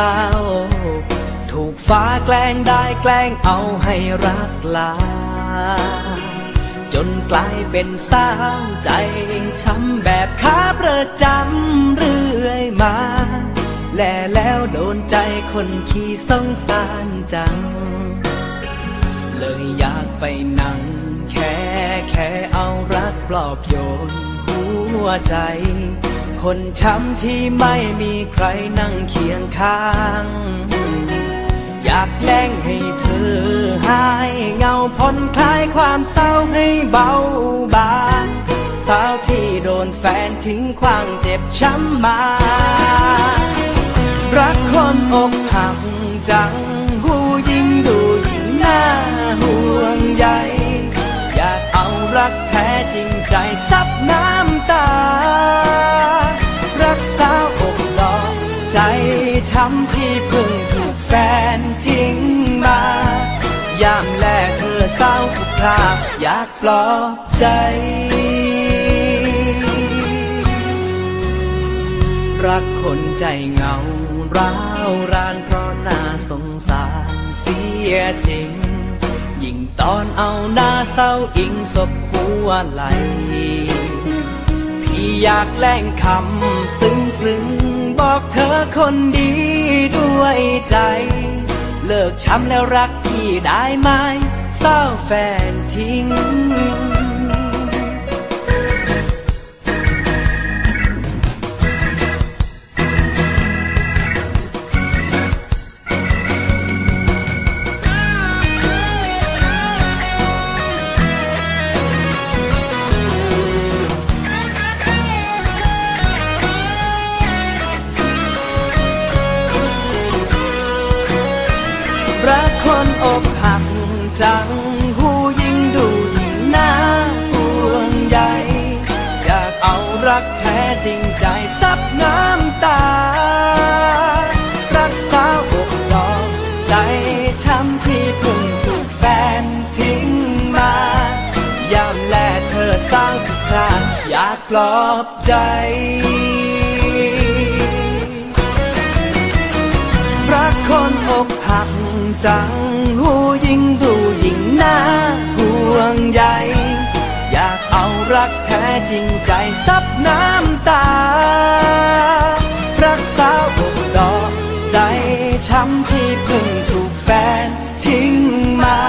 สาวถูกฟ้าแกล้งได้แกล้งเอาให้รักลาจนกลายเป็นสาวใจช้ำแบบขาประจำเรื่อยมาและแล้วโดนใจคนขี้สงสารจังเลยอยากไปนั่งแค่เอารักปลอบโยนหัวใจคนช้ำที่ไม่มีใครนั่งเคียงข้างอยากแกล้งให้เธอหายเงาพ้นคลายความเศร้าให้เบาบางสาวที่โดนแฟนทิ้งขว้างเจ็บช้ำมารักคนอกหักจังหูยิ่งดูยิ่งน่าห่วงใยอยากเอารักแท้จริงใจซับน้ำตารักสาวอกหลอกใจช้ำที่เพิ่งถูกแฟนทิ้งมายามแลเธอเศร้าทุกคราอยากปลอบใจรักคนใจเหงาร้าวรานเพราะน่าสงสารเสียจริงยิ่งตอนเอาหน้าเศร้าอิงศพหัวไหลพี่อยากแกล้งคำซึ้งบอกเธอคนดีด้วยใจเลิกช้ำแล้วรักพี่ได้ไหมเศร้าแฟนทิ้ง ลอบใจรักคนอกหักจังรู้ยิ่งดูยิ่งน่าห่วงใยอยากเอารักแท้จริงใจซับน้ำตารักสาวอกดอกใจช้ำที่เพิ่งถูกแฟนทิ้งมา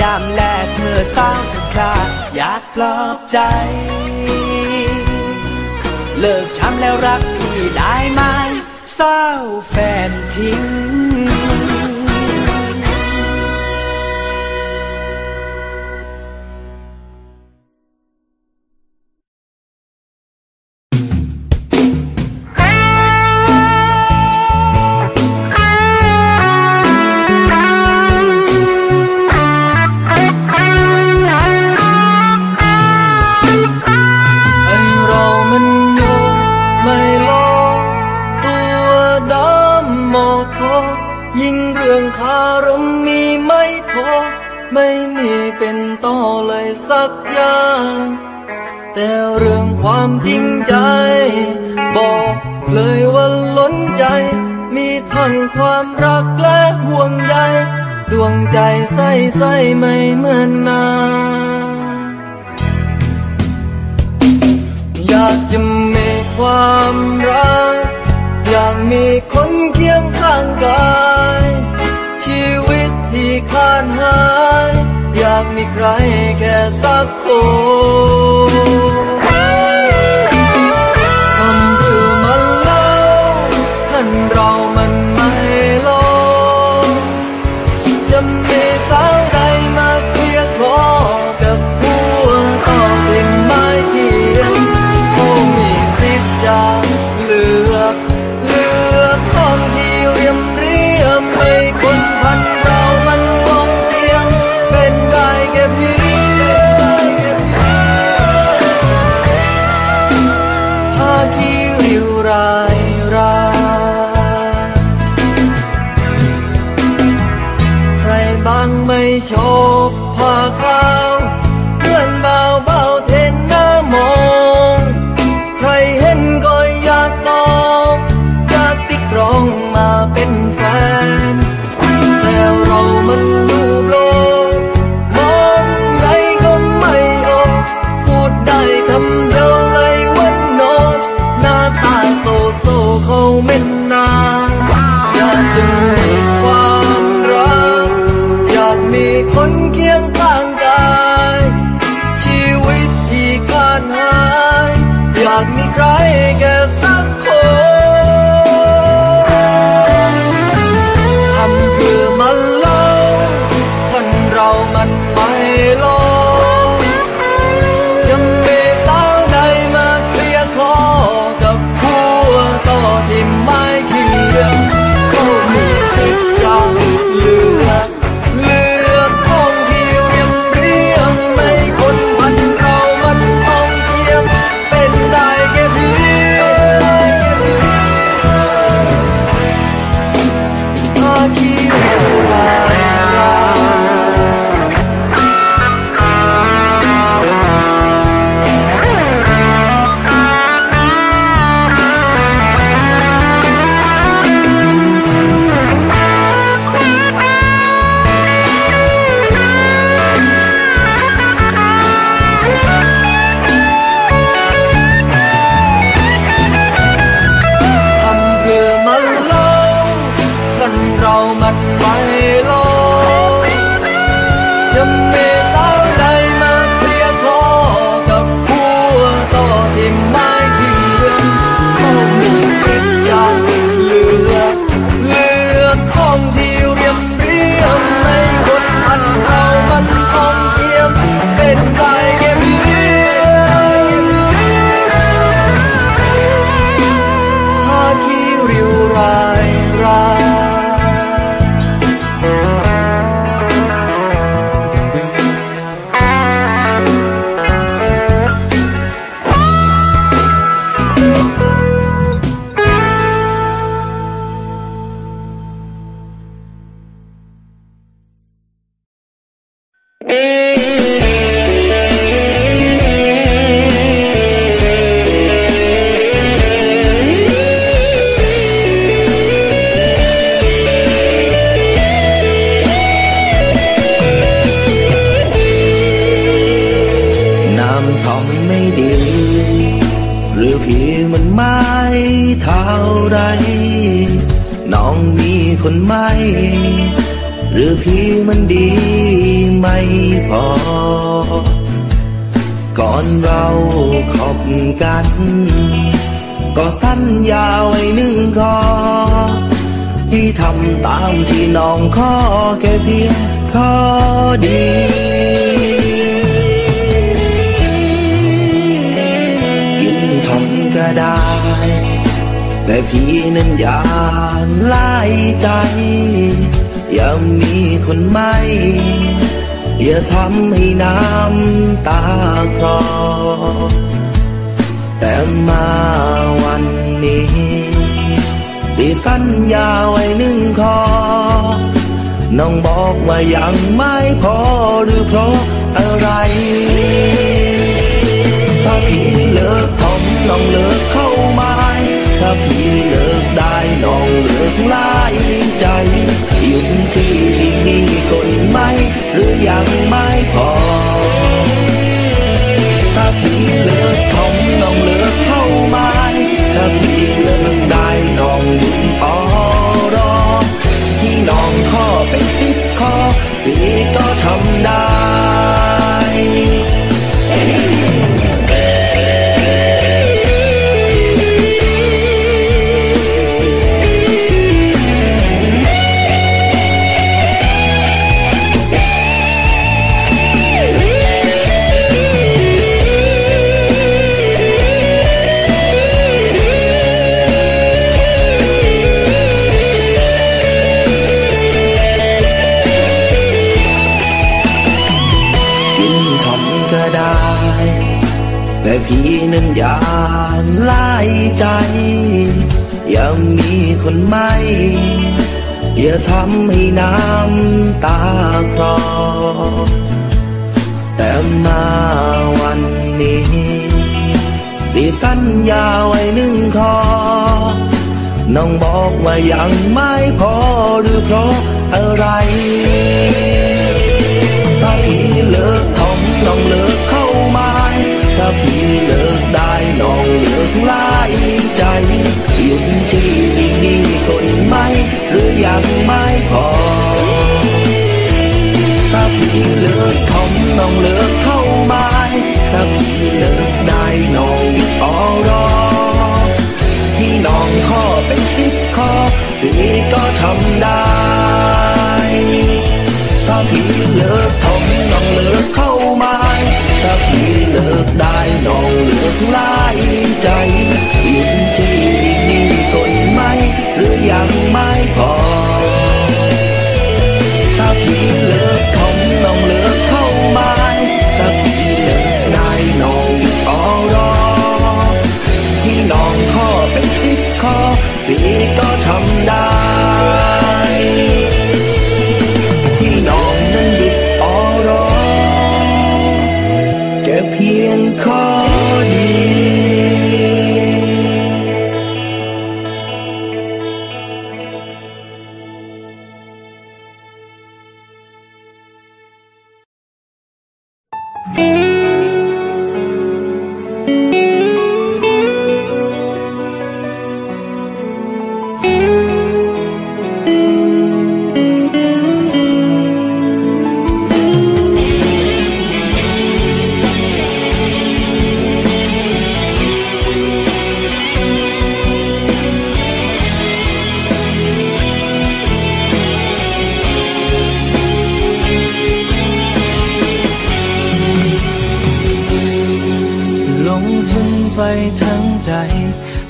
ยามแลเธอเศร้าทุกคราอยากปลอบใจเลิกช้ำแล้วรักพี่ได้ไหมเศร้าแฟนทิ้งไม่มีเป็นต่อเลยสักอย่างแต่เรื่องความจริงใจบอกเลยว่าล้นใจมีทั้งความรักและห่วงใยดวงใจใสๆไม่เหมือนนาอยากจะมีความรักอยากมีคนเคียงข้างกายชีวิตที่ขาดหายอยากมีใครแค่สักคนคำพูดมันเล่าท่านเรามันไม่ลงจะมีสาวใดมาเกลี้ยกล่อมกับหัวต่อทิมไม้เทียนคงมีสิทธิ์จะเลือกคนที่เรียมไม่คนพันเรามันมองเจียงเป็นได้แค่เพียงพาขี้ริ้วรายใครบางไม่ชอบพาข้าวเพื่อนเบาเทนหน้ามองใครเห็นก็อยากตอบอยากติดครองมาเป็นแฟนแต่เรามันดูโลกมองไงก็ไม่ออกพูดได้คำเดียวเลยวันนอนหน้าตาโซเขาเม่นนาอยากจะมีความรักอยากมีคนเคียงข้างกาย ใดน้องมีคนไหมหรือพี่มันดีไม่พอก่อนเราคบกันก็สัญญาไว้หนึ่งข้อที่ทำตามที่น้องขอแค่เพียงข้อเดียวกินทนก็ได้แต่พี่นั้นอย่าไล่ใจอย่ามีคนใหม่อย่าทำให้น้ำตาคลอแต่มาวันนี้ที่สัญญาไว้หนึ่งข้อน้องบอกว่ายังไม่พอหรือเพราะอะไรถ้าพี่เลิกทำน้องเลิกเข้ามาถ้าพี่เลิกได้น้องเลิกไล่ใจอยู่ที่มีคนไหมหรือยังไม่พอถ้าพี่เลิกทำน้องเลิกเข้ามาถ้าพี่เลิกได้น้องหยุดออรอที่น้องข้อเป็น10ข้อพี่ก็ทำได้แต่พี่นั้นอย่าไล่ใจอย่ามีคนใหม่อย่าทำให้น้ำตาคลอแต่มาวันนี้ที่สัญญาไว้หนึ่งข้อน้องบอกว่ายังไม่พอหรือเพราะอะไรถ้าพี่เลิกทำน้องเลิกเข้ามาถ้าพี่เลิกได้น้องเลิกไล่ใจอยู่ที่ดีคนไหมหรือยังไม่พอถ้าพี่เลิกทำน้องเลิกเข้ามาถ้าพี่เลิกได้น้องออรอที่น้องข้อเป็น10ข้อพี่ก็ทำได้ถ้าพี่เลิกทำน้องเลิกเข้ามาถ้าพี่เลิกได้น้องเลิกไล่ใจอยู่ที่มีคนไหมหรือยังไม่พอถ้าพี่เลิกทำน้องเลิกเข้ามาถ้าพี่เลิกได้น้องออรอที่น้องข้อเป็น10ข้อพี่ก็ทำได้เพียงข้อเดียว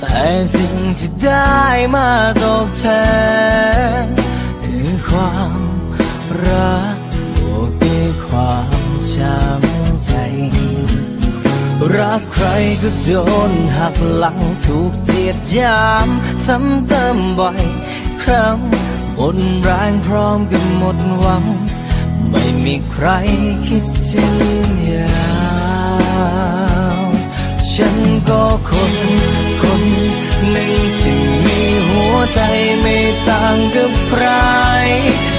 แต่สิ่งที่ได้มาตอบแทนคือความรักบวกด้วยความช้ำใจรักใครก็โดนหักหลังถูกเจียดยามซ้ำเติมบ่อยครั้งหมดแรงพร้อมกับหมดหวังไม่มีใครคิดถึงยาวฉันก็คนหนึ่งที่มีหัวใจไม่ต่างกับใคร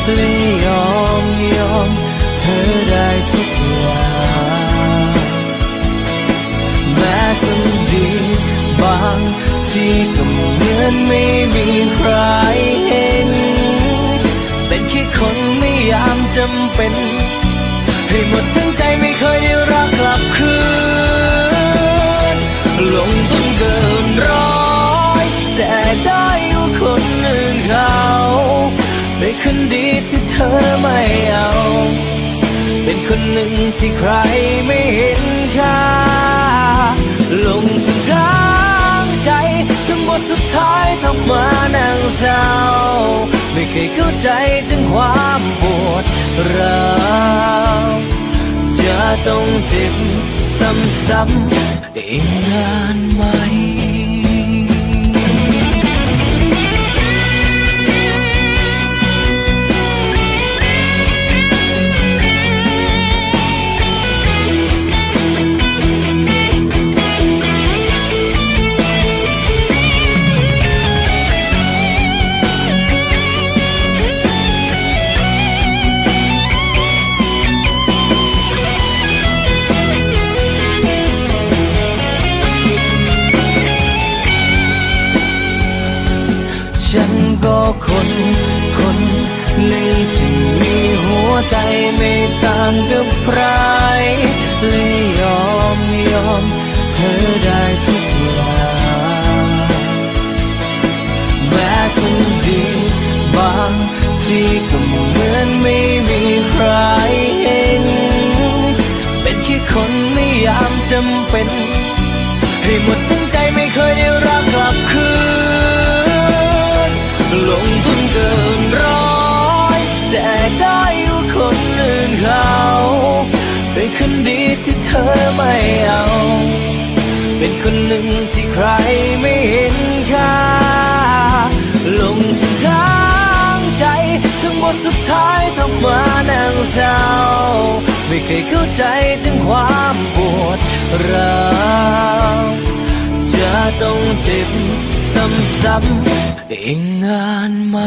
เลยยอมเธอได้ทุกอย่างแม้จะดีบางที่ก็เหมือน ไม่มีใครเห็นเป็นแค่คนไม่ยามจำเป็นให้หมดทั้งใจไม่เคยได้รักกลับคืนลงทุนเกินร้อยแต่ได้อยู่คนอื่นเขาเป็นคนดีที่เธอไม่เอาเป็นคนหนึ่งที่ใครไม่เห็นค่าลงทุนทั้งใจทั้งหมดสุดท้ายต้องมานางสาวไม่เคยเข้าใจถึงความปวดร้าวจะต้องเจ็บซ้ำๆอีกนานไหมฉันก็คนหนึ่งที่มีหัวใจไม่ต่างกับใครเลยยอมเธอได้ทุกอย่างแม้คนดีบางทีก็เหมือนไม่มีใครเห็นเป็นแค่คนไม่ยามจำเป็นให้หมดทั้งใจไม่เคยได้รักกลับคืนลงทุนเกินร้อยแต่ได้อยู่คนอื่นเขาเป็นคนดีที่เธอไม่เอาเป็นคนหนึ่งที่ใครไม่เห็นค่าลงทุนทั้งใจทั้งหมดสุดท้ายต้องมานางสาวไม่เคยเข้าใจถึงความปวดร้าวจะต้องเจ็บซ้ำๆอีกนานไหม